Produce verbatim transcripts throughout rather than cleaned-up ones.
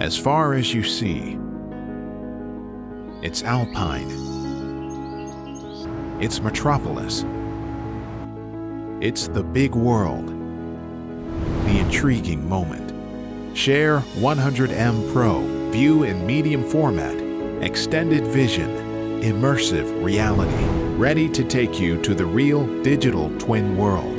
as far as you see. It's Alpine. It's Metropolis. It's the big world. The intriguing moment. Share one hundred M Pro. View in medium format. Extended vision. Immersive reality. Ready to take you to the real digital twin world.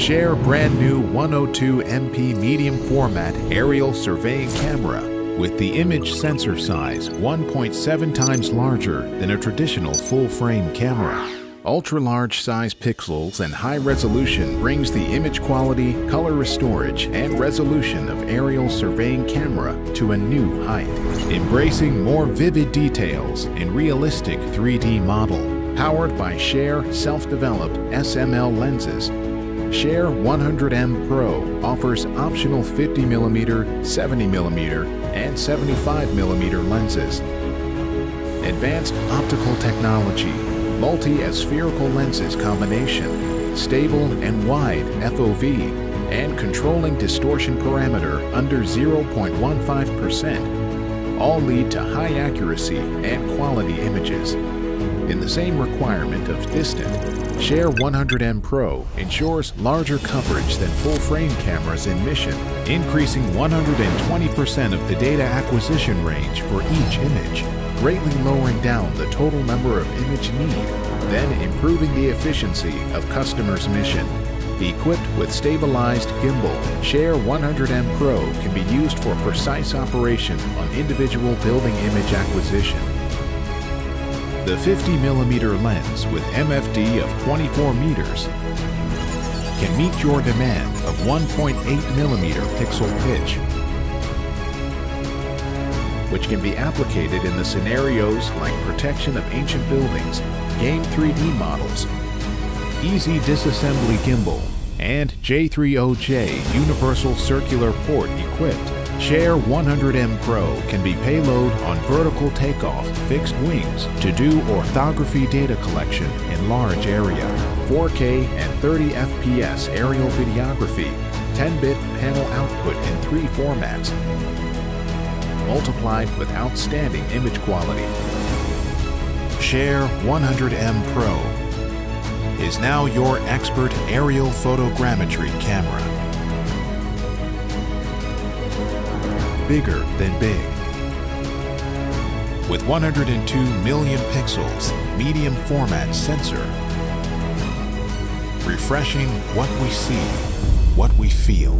Share brand new one oh two M P medium format aerial surveying camera with the image sensor size one point seven times larger than a traditional full-frame camera. Ultra-large size pixels and high resolution brings the image quality, color storage, and resolution of aerial surveying camera to a new height, embracing more vivid details in realistic three D model. Powered by Share self-developed S M L lenses, Share one hundred M Pro offers optional fifty millimeter, seventy millimeter, and seventy-five millimeter lenses. Advanced optical technology, multi-aspherical lenses combination, stable and wide F O V, and controlling distortion parameter under zero point one five percent all lead to high accuracy and quality images. In the same requirement of distant, Share one hundred M Pro ensures larger coverage than full-frame cameras in mission, increasing one hundred twenty percent of the data acquisition range for each image, greatly lowering down the total number of image need, then improving the efficiency of customers' mission. Equipped with stabilized gimbal, Share one hundred M Pro can be used for precise operation on individual building image acquisition. The fifty millimeter lens with M F D of twenty-four meters can meet your demand of one point eight millimeter pixel pitch, which can be applicated in the scenarios like protection of ancient buildings, game three D models, easy disassembly gimbal, and J three O J universal circular port equipped. Share one hundred M Pro can be payload on vertical takeoff, fixed wings to do orthography data collection in large area, four K and thirty F P S aerial videography, ten bit panel output in three formats, multiplied with outstanding image quality. Share one hundred M Pro is now your expert aerial photogrammetry camera. Bigger than big. With one hundred two million pixels, medium format sensor. Refreshing what we see, what we feel.